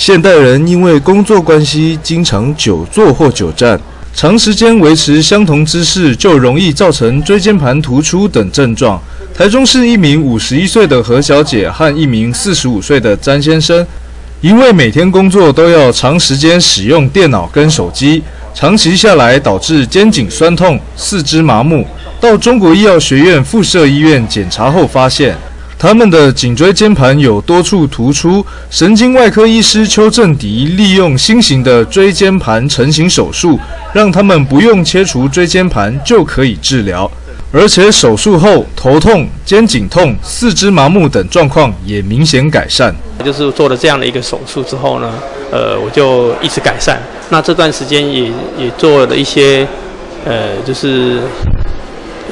现代人因为工作关系，经常久坐或久站，长时间维持相同姿势，就容易造成椎间盘突出等症状。台中市一名51岁的何小姐和一名45岁的詹先生，因为每天工作都要长时间使用电脑跟手机，长期下来导致肩颈酸痛、四肢麻木。到中国医药学院附设医院检查后发现， 他们的颈椎间盘有多处突出，神经外科医师邱正迪利用新型的椎间盘成型手术，让他们不用切除椎间盘就可以治疗，而且手术后头痛、肩颈痛、四肢麻木等状况也明显改善。就是做了这样的一个手术之后呢，我就一直改善。那这段时间也做了一些，就是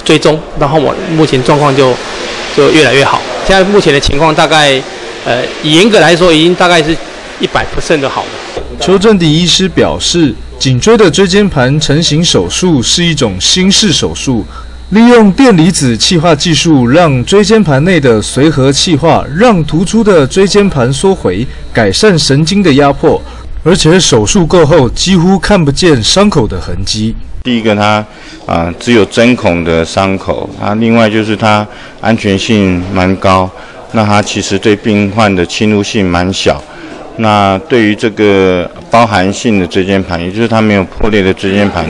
追踪，然后我目前状况就越来越好。 现在目前的情况大概，严格来说已经大概是100% 的好了。邱正迪医师表示，颈椎的椎间盘成型手术是一种新式手术，利用电离子气化技术，让椎间盘内的髓核气化，让突出的椎间盘缩回，改善神经的压迫，而且手术过后几乎看不见伤口的痕迹。 第一个，它只有针孔的伤口，另外就是它安全性蛮高，那它其实对病患的侵入性蛮小。那对于这个包含性的椎间盘，也就是它没有破裂的椎间盘，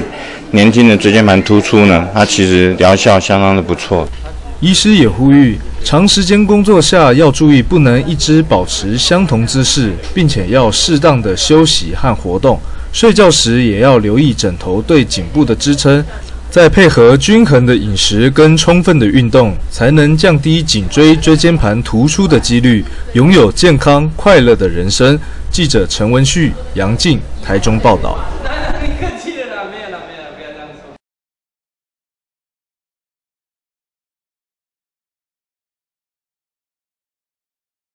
年轻的椎间盘突出呢，它其实疗效相当的不错。医师也呼吁，长时间工作下要注意，不能一直保持相同姿势，并且要适当的休息和活动。 睡觉时也要留意枕头对颈部的支撑，再配合均衡的饮食跟充分的运动，才能降低颈椎椎间盘突出的几率，拥有健康快乐的人生。记者陈文旭、杨静，台中报道。